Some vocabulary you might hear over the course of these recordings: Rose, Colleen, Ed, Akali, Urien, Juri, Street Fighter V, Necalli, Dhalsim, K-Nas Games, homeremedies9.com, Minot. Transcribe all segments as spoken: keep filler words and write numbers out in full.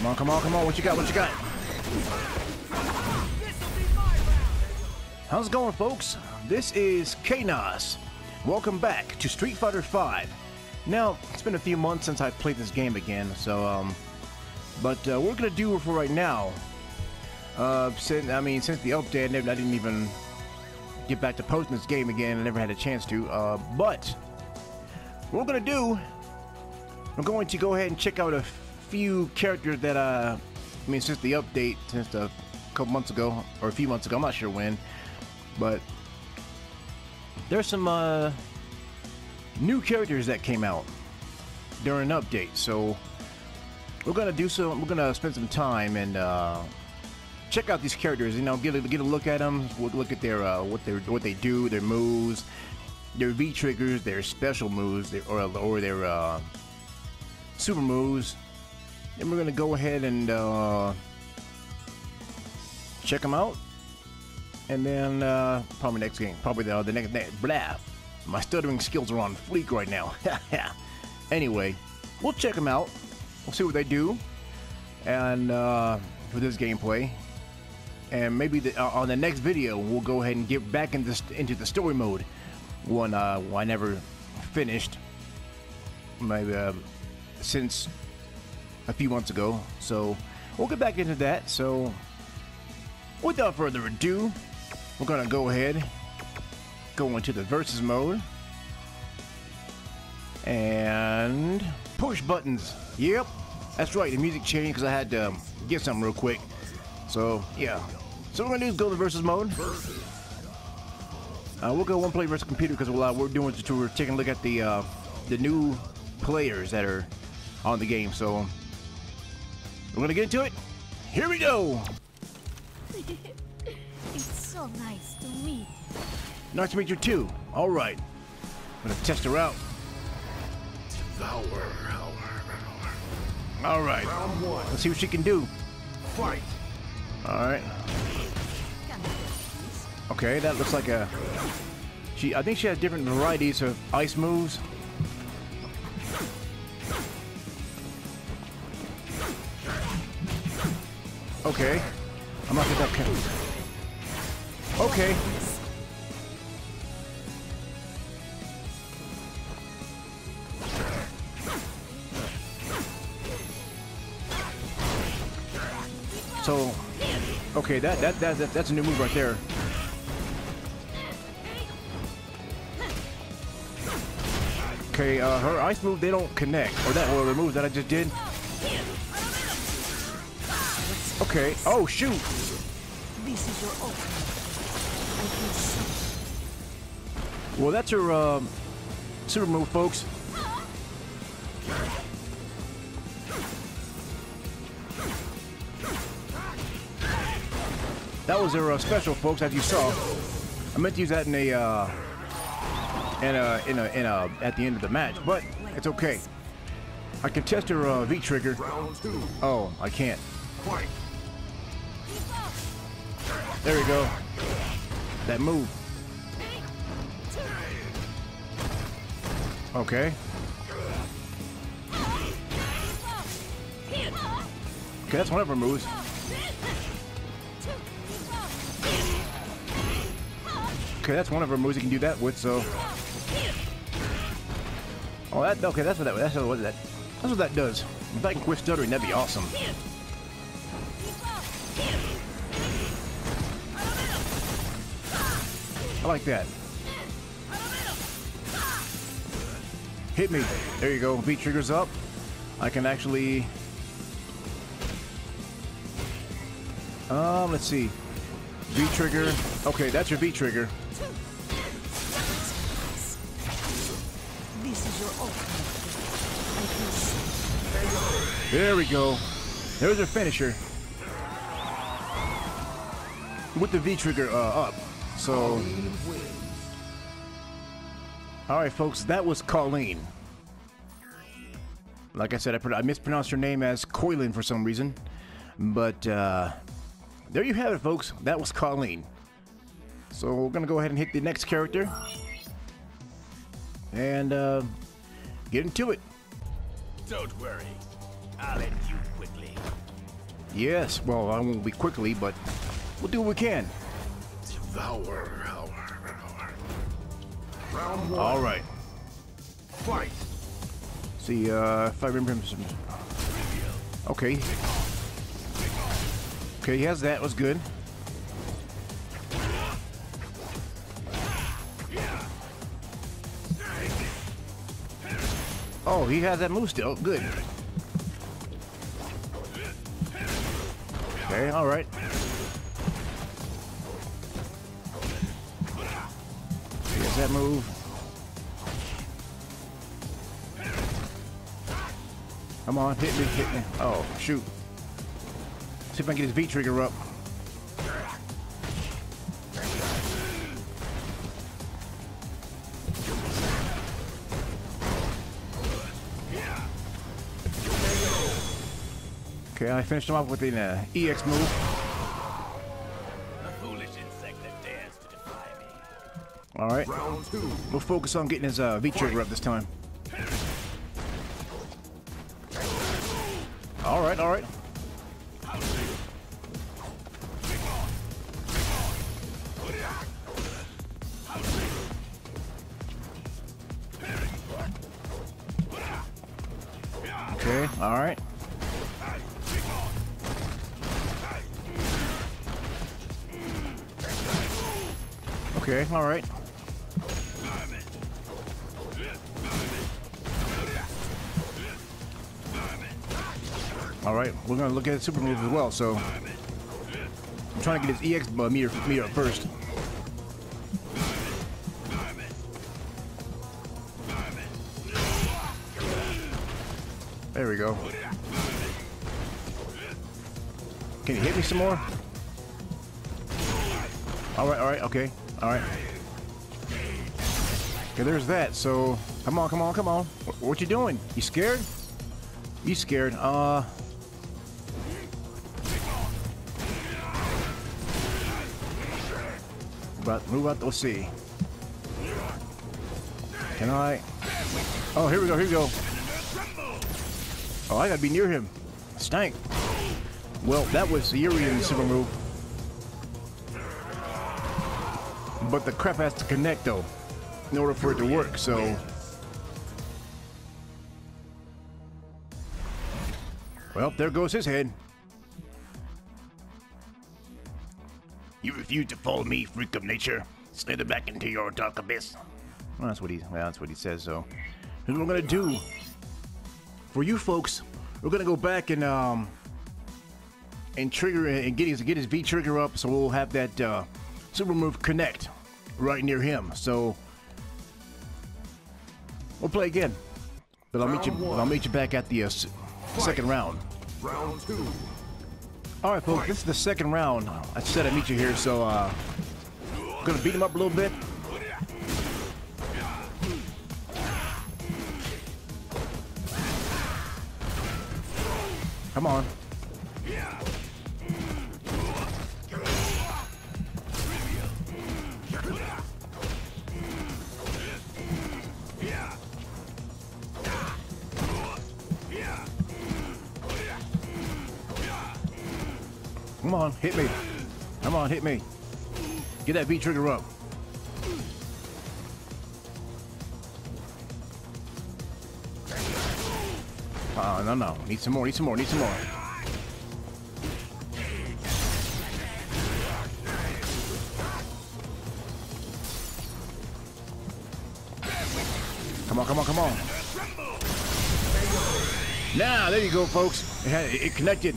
Come on, come on, come on. What you got? What you got? How's it going, folks? This is K-Nas. Welcome back to Street Fighter five. Now, it's been a few months since I played this game again, so, um... But, uh, we're gonna do it for right now. Uh, since, I mean, since the update, I, never, I didn't even get back to posting this game again. I never had a chance to, uh, but... What we're gonna do... I'm going to go ahead and check out a few characters that, uh... I mean, since the update, since a couple months ago, or a few months ago, I'm not sure when. But... There's some, uh... new characters that came out during an update, so we're gonna do some. We're gonna spend some time and uh, check out these characters. You know, get a, get a look at them. We'll look at their uh, what they what they do, their moves, their V triggers, their special moves, their, or or their uh, super moves. Then we're gonna go ahead and uh, check them out, and then uh, probably next game, probably the, the next day. Blah. My stuttering skills are on fleek right now. Anyway, we'll check them out. We'll see what they do, and uh, for this gameplay, and maybe the, uh, on the next video we'll go ahead and get back into into the story mode. One uh, I never finished, maybe uh, since a few months ago. So we'll get back into that. So without further ado, we're gonna go ahead. Go into the versus mode and push buttons. Yep, that's right. The music changed because I had to um, get something real quick. So yeah, so what we're gonna do is go to versus mode. Uh, we'll go one player versus computer because we'll, uh, we're doing to we're taking a look at the uh, the new players that are on the game. So we're gonna get into it. Here we go. It's so nice to meet. Nice to meet you too. All right, I'm gonna test her out. Devour, hour, hour. All right, round one. Let's see what she can do. Fight. All right. Okay, that looks like a. She, I think she has different varieties of ice moves. Okay, I'm not gonna count. Okay. So, okay, that, that that that that's a new move right there. Okay, uh, her ice move they don't connect, or that or the move that I just did. Okay. Oh shoot. This is your own. Well, that's her um, super move, folks. That was her uh, special, folks, as you saw. I meant to use that in a, uh, in a, in a, in a, at the end of the match, but it's okay. I can test her uh, V trigger. Oh, I can't. There we go. That move. Okay. Okay, that's one of her moves. Okay, that's one of her moves you can do that with. So, oh, that okay. That's what that. That's what that. That's what that does. If I can quit stuttering, that'd be awesome. I like that. Hit me. There you go. V triggers up. I can actually. Um, let's see. V trigger. Okay, that's your V trigger. There we go. There's her finisher. With the V trigger uh, up. So. Alright, folks, that was Colleen. Like I said, I, I mispronounced her name as Coilin for some reason. But, uh, there you have it, folks. That was Colleen. So we're going to go ahead and hit the next character. And, uh, get into it. Don't worry. I'll end you quickly. Yes, well, I won't be quickly, but we'll do what we can. Devour. Round one. All right. Fight. See, uh, if I remember him. Okay. Okay, he has that. Was good. Oh, he has that move still. Good. Okay, all right. He has that move. Come on, hit me, hit me. Oh, shoot. See if I can get his V trigger up. Okay, I finished him off with an uh, E X move. A foolish insect that dares to defy me. All right. Round two. We'll focus on getting his uh, V trigger up this time. All right, all right. Okay, all right. Okay, all right. All right, we're gonna look at super moves as well. So I'm trying to get his E X meter meter up first. There we go. Can you hit me some more? All right, all right, okay. All right. Okay, there's that. So, come on, come on, come on. What, what you doing? You scared? You scared? Uh. But move out. Let's see. Can I? Oh, here we go. Here we go. Oh, I gotta be near him. Stank. Well, that was the Urien super move. But the crap has to connect, though, in order for it to work, so... Well, there goes his head. You refuse to follow me, freak of nature. Slither back into your dark abyss. Well, that's what he, well, that's what he says, so... Here's what we're gonna do. For you folks, we're gonna go back and, um... and trigger, and get his, get his V trigger up, so we'll have that, uh... super move connect right near him, so we'll play again. But I'll meet you. I'll meet you back at the uh, second round. Round two. All right, folks. This is the second round. I said I'd meet you here, so uh, I'm gonna beat him up a little bit. Come on. Come on, hit me. Come on, hit me. Get that V trigger up. Oh, no, no. Need some more, need some more, need some more. Come on, come on, come on. Now, there you go, folks. It, had, it connected.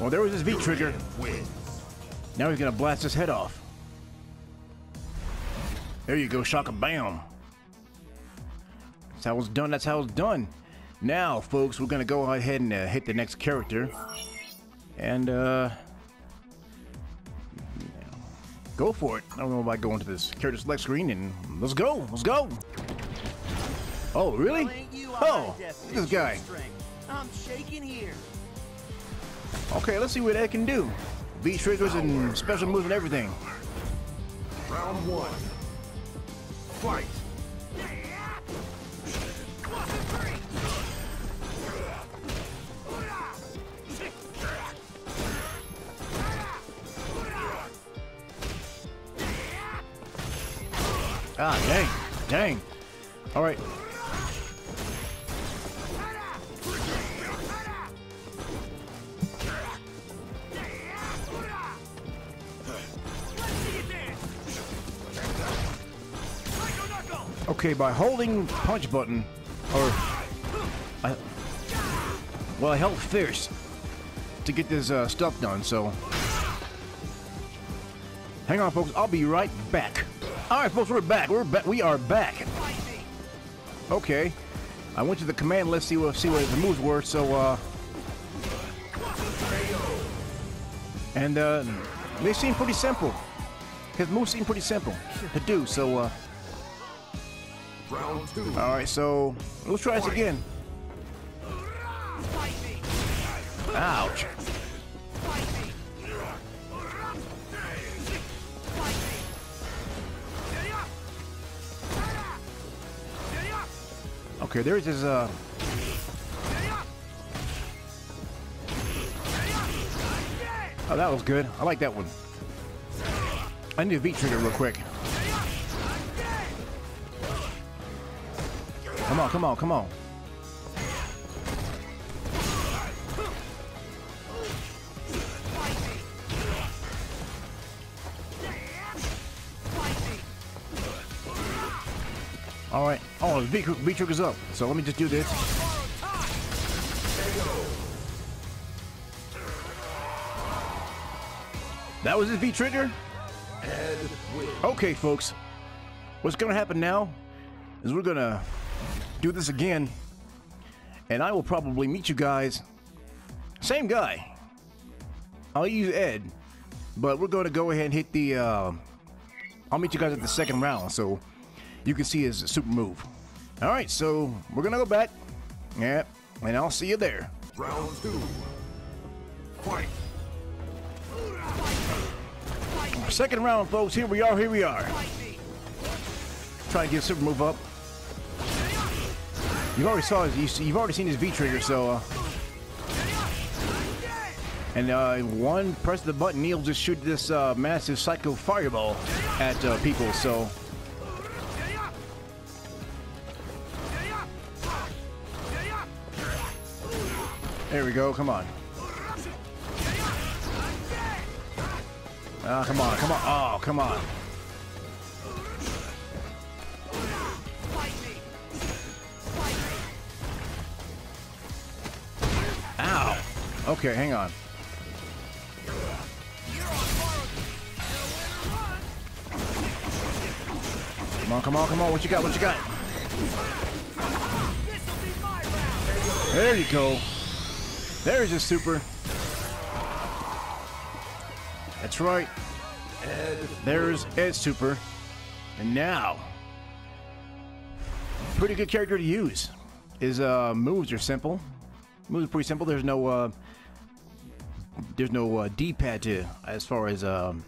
Well, there was his V trigger. Now he's gonna blast his head off. There you go, shock-a-bam. That's how it's done. That's how it's done. Now, folks, we're gonna go ahead and uh, hit the next character, and uh, go for it. I don't know if I go into this character select screen and let's go. Let's go. Oh, really? Oh, this guy. I'm shaking here. Okay, let's see what Ed can do. V triggers and special moves and everything. Round one. Fight. Ah, dang. Dang. All right. Okay, by holding punch button, or I, well, I held fierce to get this uh, stuff done. So, hang on, folks. I'll be right back. All right, folks, we're back. We're back. We are back. Okay, I went to the command list. See what see what the moves were. So, uh, and uh, they seem pretty simple. His moves seem pretty simple to do. So. Uh, Round two. All right, so let's try this again. Ouch. Okay, there's his uh oh, that was good. I like that one. I need a V trigger real quick. Come on, come on, come on. All right. Oh, the V trigger's up. So let me just do this. That was his V trigger? Okay, folks. What's going to happen now is we're going to do this again, and I will probably meet you guys. Same guy. I'll use Ed, but we're going to go ahead and hit the. Uh, I'll meet you guys at the second round, so you can see his super move. All right, so we're gonna go back. Yep, yeah, and I'll see you there. Round two. Fight. Second round, folks. Here we are. Here we are. Try to get a super move up. You've already saw his, you've already seen his V trigger, so uh, and uh, one press the button, he'll just shoot this uh, massive psycho fireball at uh, people. So there we go. Come on. Ah, come on, come on. Oh, come on. Okay, hang on. Come on, come on, come on. What you got? What you got? There you go. There's a super. That's right. There's Ed Super. And now, pretty good character to use. His uh, moves are simple. Moves are pretty simple. There's no... Uh, There's no uh, D-pad to, as far as um,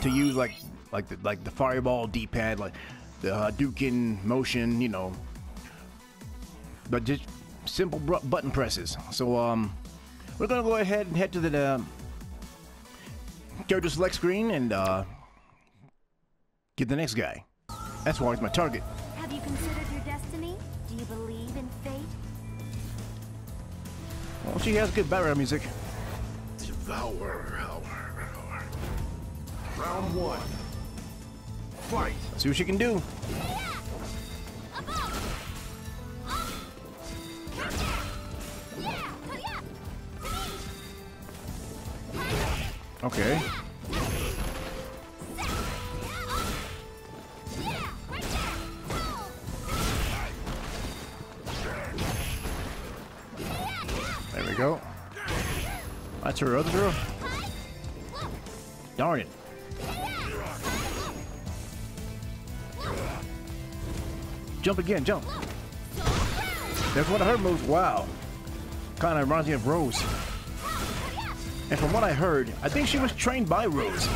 to use like like the, like the fireball D-pad, like the uh, Hadouken motion, you know. But just simple button presses. So um, we're gonna go ahead and head to the uh, character select screen and uh, get the next guy. That's why he's my target. Have you considered your destiny? Do you believe in fate? Well, she has good background music. Devour. Round one. Fight. See what she can do. Okay. Go. That's her other girl. Darn it. Jump again, jump. That's one of her moves. Wow. Kind of reminds me of Rose. And from what I heard, I think she was trained by Rose.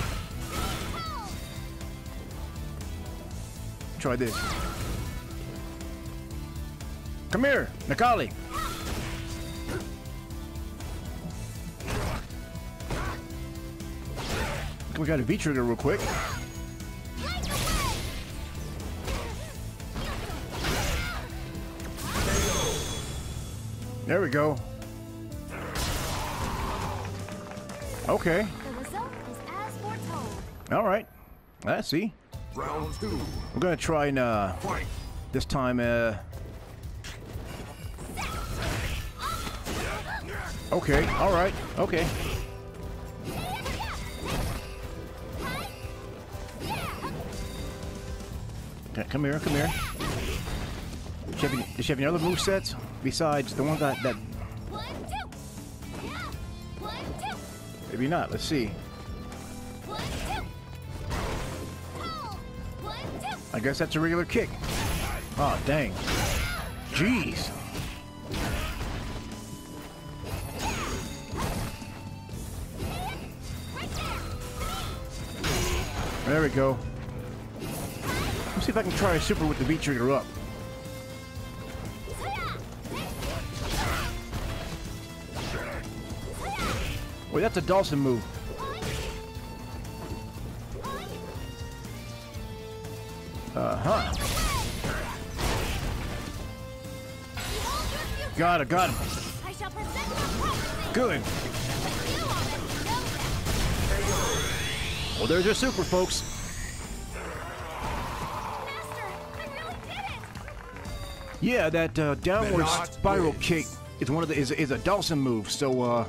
Try this. Come here, Necalli. We got a V trigger real quick. There we go. Okay. The result is as foretold. All right. I see. Round two. We're gonna try and uh, Fight. this time. Uh... Okay. All right. Okay. Come here. Come here. Does she have any, does she have any other movesets besides the one that that? Maybe not. Let's see. I guess that's a regular kick. Oh, dang. Jeez. There we go. Let's see if I can try a super with the V-trigger up. Wait, that's a Dhalsim move. Uh-huh. Got it, got him. Good. Well, there's your super, folks. Master, I really did it. Yeah, that uh, downward spiral wins. kick is one of the is is a Dhalsim move. So, uh.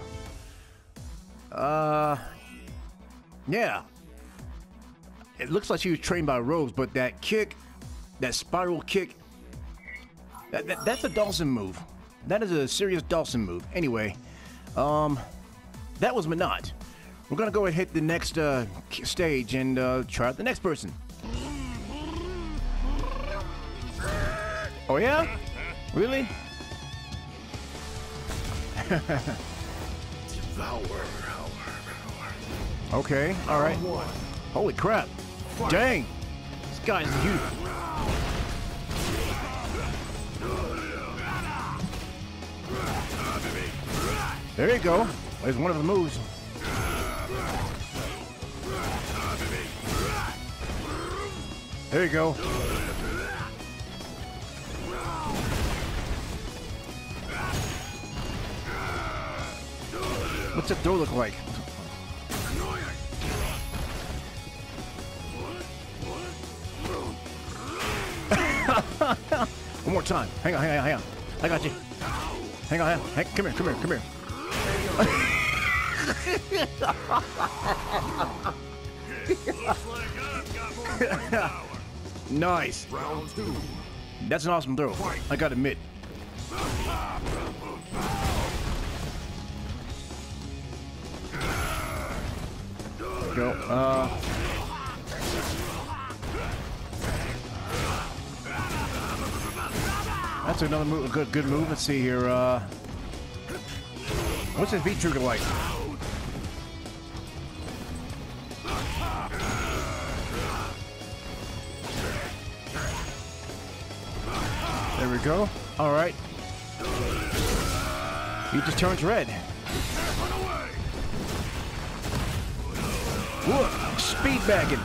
Uh, yeah. It looks like she was trained by Rose, but that kick, that spiral kick, that, that, that's a Dhalsim move. That is a serious Dhalsim move. Anyway, um, that was Minot. We're gonna go and hit the next uh, stage and uh, try out the next person. Oh yeah? Really? Okay, alright. Holy crap. Dang! This guy's huge. There you go. There's one of the moves. There you go. What's that door look like? One more time. Hang on, hang on, hang on. I got you. Hang on, hang on. Hang, come here, come here, come here. Nice. Round two. That's an awesome throw. I gotta admit. Go. Uh, that's another move, a good, good move. Let's see here. Uh, what's his beat trigger like? There we go. All right. He just turns red. Look, speed bagging.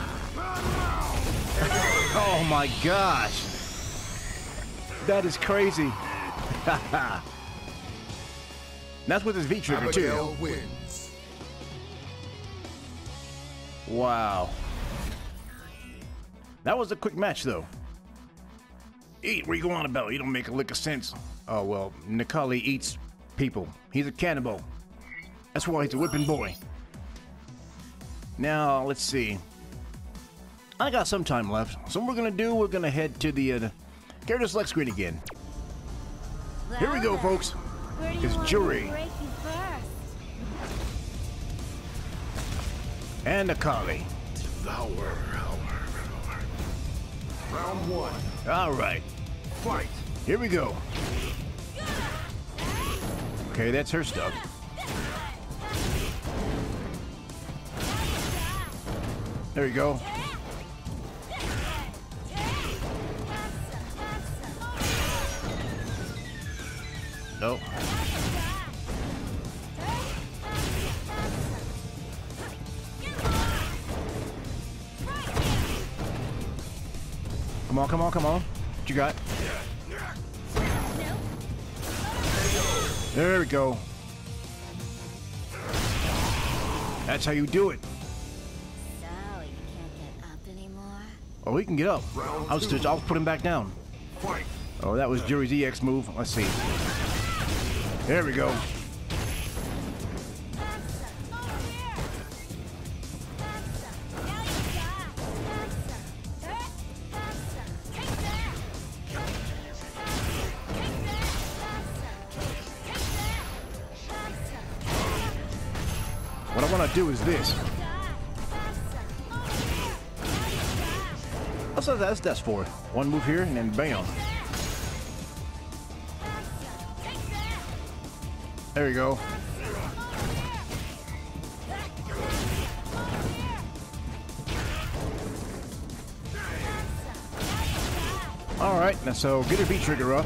Oh my gosh. That is crazy. That's with his V-trigger too. Wins. Wow. That was a quick match though. Eat, what are you going on about? You don't make a lick of sense. Oh well, Necalli eats people. He's a cannibal. That's why he's a whipping boy. Now, let's see. I got some time left. So what we're going to do, we're going to head to the uh, character select screen again. Well, here we go, folks. It's Juri. And Akali. Devour. Round one. All right. Fight. Here we go. Okay, that's her stuff. There you go. No. Come on, come on, come on. What you got? There we go. That's how you do it. So you can't get up anymore? Oh, he can get up. I'll just, I'll put him back down. Fight. Oh, that was Juri's E X move. Let's see. There we go. What I want to do is this. That's what that's, that's for. One move here and then bam. There you go. All right, now so get her V trigger up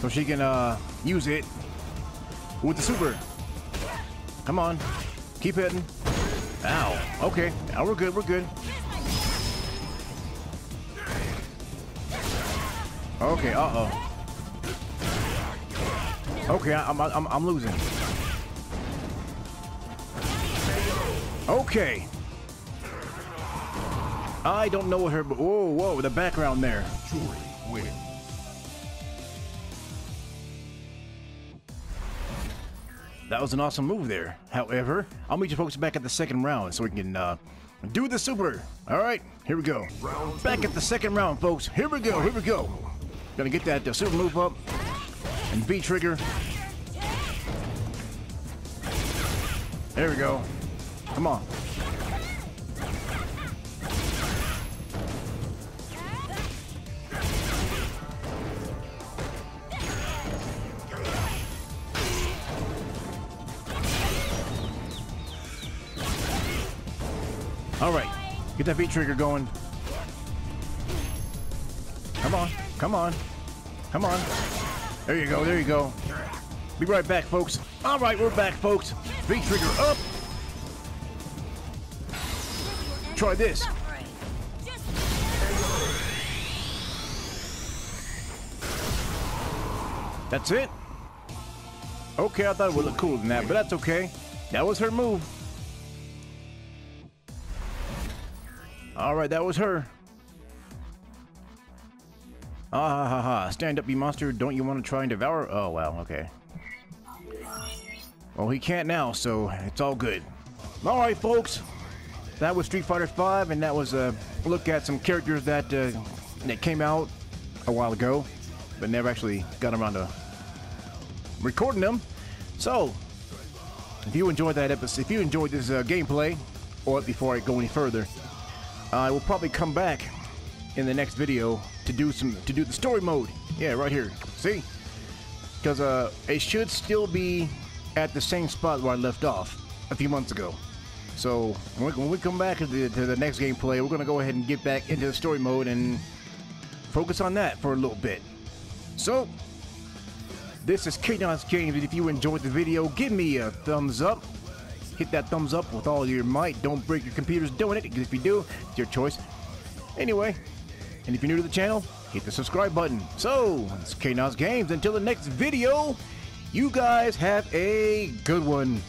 so she can uh, use it with the super. Come on, keep hitting. Ow. Okay, now we're good. We're good. Okay. Uh oh. Okay, I'm I'm I'm losing. Okay. I don't know what her. Whoa, whoa, the background there. Juri wins. That was an awesome move there. However, I'll meet you folks back at the second round so we can uh, do the super. All right, here we go. Back at the second round, folks. Here we go, here we go. Gonna get that uh, super move up and B trigger. There we go. Come on. All right, get that V trigger going. Come on, come on, come on. There you go, there you go. Be right back, folks. All right, we're back, folks. V trigger up. Try this. That's it. Okay, I thought it would look cooler than that, but that's okay. That was her move. All right, that was her. Ah ha ha ha! Stand up, you monster! Don't you want to try and devour? Oh wow, okay. Well, he can't now, so it's all good. All right, folks. That was Street Fighter five, and that was a look at some characters that uh, that came out a while ago, but never actually got around to recording them. So, if you enjoyed that episode, if you enjoyed this uh, gameplay, or before I go any further. I uh, will probably come back in the next video to do some to do the story mode. Yeah, right here. See? Because uh, it should still be at the same spot where I left off a few months ago. So when we, when we come back to the, to the next gameplay, we're gonna go ahead and get back into the story mode and focus on that for a little bit. So this is K-Nas Games, and if you enjoyed the video, give me a thumbs up. Hit that thumbs up with all your might. Don't break your computers doing it, because if you do, it's your choice. Anyway, and if you're new to the channel, hit the subscribe button. So, it's K-Nas Games. Until the next video, you guys have a good one.